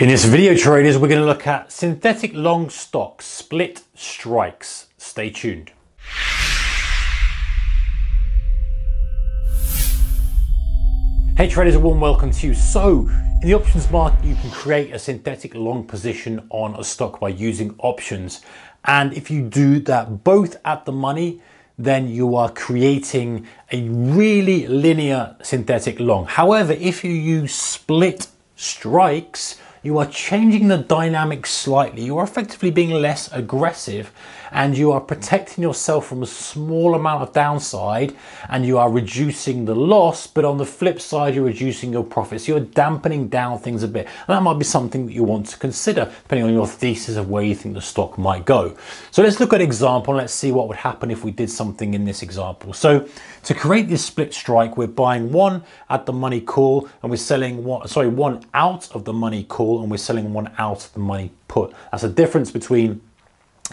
In this video, traders, we're going to look at synthetic long stock split strikes. Stay tuned. Hey traders, a warm welcome to you. So in the options market, you can create a synthetic long position on a stock by using options. And if you do that both at the money, then you are creating a really linear synthetic long. However, if you use split strikes, you are changing the dynamics slightly. You are effectively being less aggressive and you are protecting yourself from a small amount of downside and you are reducing the loss, but on the flip side, you're reducing your profits. You're dampening down things a bit. And that might be something that you want to consider depending on your thesis of where you think the stock might go. So let's look at an example and let's see what would happen if we did something in this example. So to create this split strike, we're buying one at the money call and we're selling one out of the money call, and we're selling one out of the money put. That's the difference between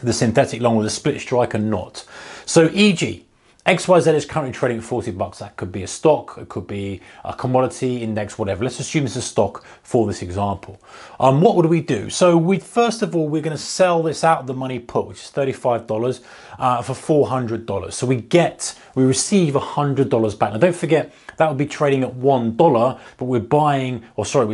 the synthetic long with a split strike and not. So e.g. XYZ is currently trading at 40 bucks. That could be a stock, it could be a commodity, index, whatever. Let's assume it's a stock for this example. What would we do? So first of all, we're gonna sell this out of the money put, which is $35 for $400. So we receive $100 back. Now don't forget, that would be trading at $1, but we're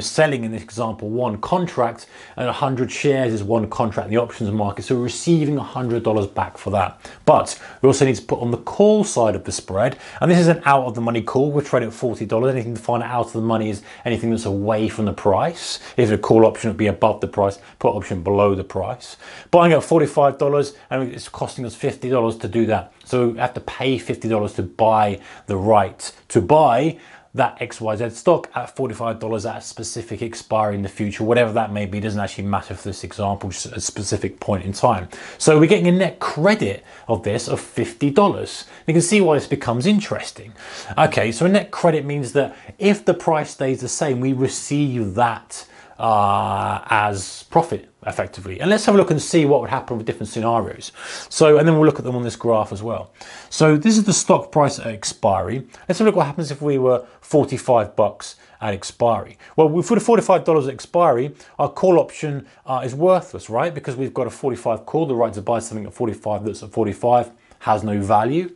selling in this example, one contract, and 100 shares is one contract in the options market. So we're receiving $100 back for that. But we also need to put on the call side of the spread, and this is an out of the money call. We're trading at $40. Anything to find out of the money is anything that's away from the price. If the call option would be above the price, put option below the price. Buying at $45, and it's costing us $50 to do that. So we have to pay $50 to buy the right to buy that XYZ stock at $45 at a specific expiry in the future, whatever that may be. It doesn't actually matter for this example, just a specific point in time. So we're getting a net credit of this of $50. You can see why this becomes interesting. Okay, so a net credit means that if the price stays the same, we receive that as profit effectively. And let's have a look and see what would happen with different scenarios. So, and then we'll look at them on this graph as well. So this is the stock price at expiry. Let's have a look what happens if we were 45 bucks at expiry. Well, for the $45 at expiry, our call option is worthless, right? Because we've got a 45 call, the right to buy something at 45 that's at 45. Has no value.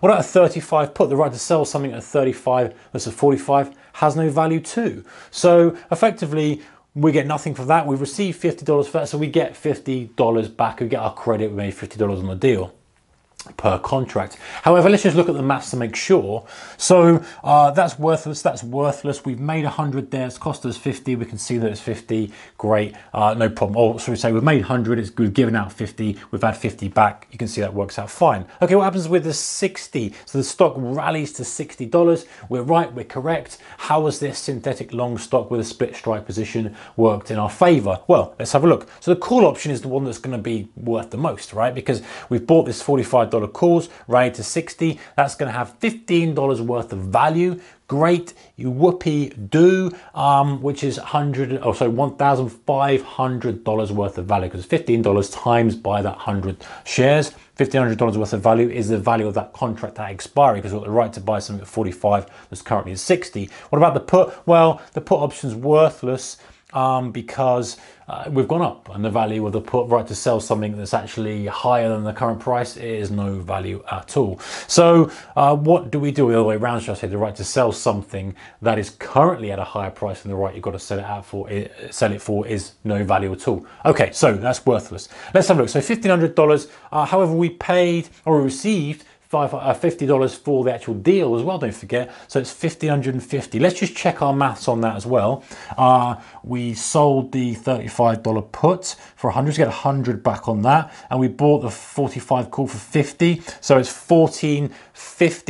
What about a 35 put? The right to sell something at 35 that's a 45 has no value too. So effectively, we get nothing for that. We receive $50 for that, so we get $50 back. We get our credit. We made $50 on the deal per contract. However, let's just look at the maths to make sure. So that's worthless. That's worthless. We've made 100 there. It's cost us 50. We can see that it's 50. Great. No problem. Or should we say we've made 100. We've given out 50. We've had 50 back. You can see that works out fine. Okay, what happens with the 60? So the stock rallies to $60. We're right. We're correct. How has this synthetic long stock with a split strike position worked in our favor? Well, let's have a look. So the call option is the one that's going to be worth the most, right? Because we've bought this $45 calls, rallied to 60. That's going to have $15 worth of value. Great, you whoopee do, which is $1,500 worth of value, because $15 times by that 100 shares, $1,500 worth of value is the value of that contract at expiry, because we've got the right to buy something at 45 that's currently at 60. What about the put? Well, the put option's worthless because we've gone up, and the value of the put right to sell something that's actually higher than the current price is no value at all. So what do we do? The other way around, should I say, the right to sell something that is currently at a higher price than the right you've got to sell it out for, is no value at all. Okay, so that's worthless. Let's have a look. So $1,500, however, we paid or received $50 for the actual deal as well, don't forget. So it's $1,550. Let's just check our maths on that as well. We sold the $35 put for 100 to get 100 back on that, and we bought the 45 call for 50. So it's 1450.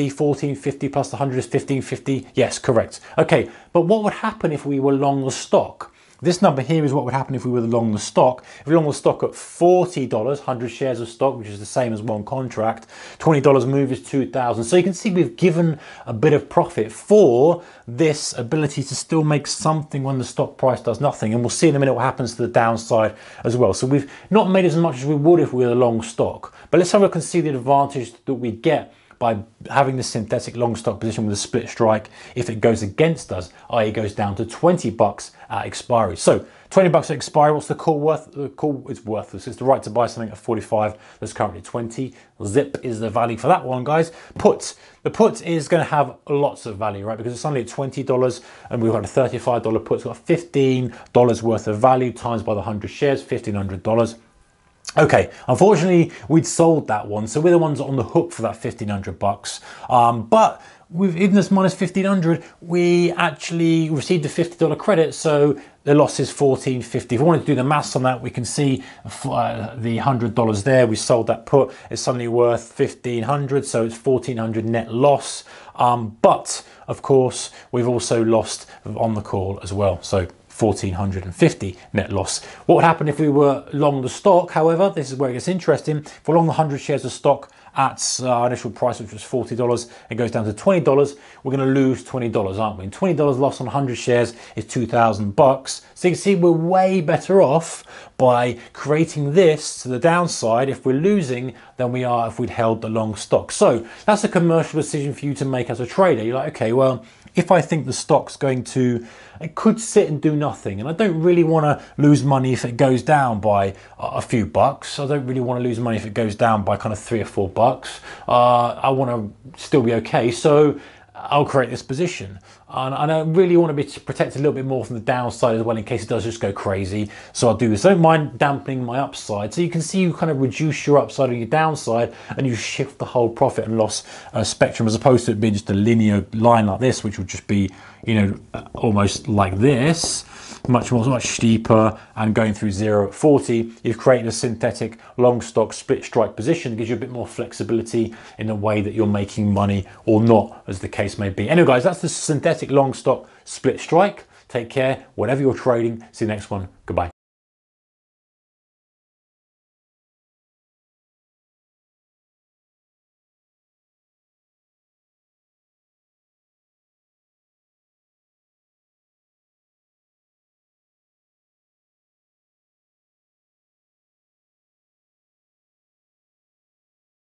1450 plus the 100 is 1550. Yes, correct. Okay, but what would happen if we were long the stock? This number here is what would happen if we were long the stock. If we long the stock at $40, 100 shares of stock, which is the same as one contract, $20 move is 2,000. So you can see we've given a bit of profit for this ability to still make something when the stock price does nothing. And we'll see in a minute what happens to the downside as well. So we've not made as much as we would if we were long stock. But let's have a look and see the advantage that we get by having the synthetic long stock position with a split strike if it goes against us, i.e. goes down to 20 bucks at expiry. So 20 bucks at expiry, what's the call worth? The call is worthless. It's the right to buy something at 45, that's currently 20. Zip is the value for that one, guys. Puts. The put is going to have lots of value, right? Because it's only at $20 and we've got a $35 put. It's got $15 worth of value times by the 100 shares, $1,500. Okay, unfortunately, we'd sold that one. So we're the ones on the hook for that 1,500 bucks. But with even this minus 1,500, we actually received a $50 credit. So the loss is $14.50. If we wanted to do the maths on that, we can see the $100 there. We sold that put. It's suddenly worth $1,500. So it's $1,400 net loss. But of course, we've also lost on the call as well. So $1,450 net loss. What would happen if we were long the stock? However, this is where it gets interesting. If we're long 100 shares of stock at our initial price, which was $40, it goes down to $20, we're going to lose $20, aren't we? And $20 loss on 100 shares is 2,000 bucks. So you can see we're way better off by creating this to the downside if we're losing than we are if we'd held the long stock. So that's a commercial decision for you to make as a trader. You're like, okay, well, if I think the stock's going to, it could sit and do nothing, and I don't really want to lose money if it goes down by a few bucks. I don't really want to lose money if it goes down by kind of 3 or 4 bucks. I want to still be okay, so I'll create this position. And I really want to be protected a little bit more from the downside as well in case it does just go crazy. So I'll do this. I don't mind dampening my upside. So you can see you kind of reduce your upside and your downside and you shift the whole profit and loss spectrum as opposed to it being just a linear line like this, which would just be, you know, almost like this, much steeper and going through 0 at 40. You've created a synthetic long stock split strike position that gives you a bit more flexibility in the way that you're making money or not, as the case may be. Anyway, guys, that's the synthetic long stock split strike. Take care, whatever you're trading. See you next one. Goodbye.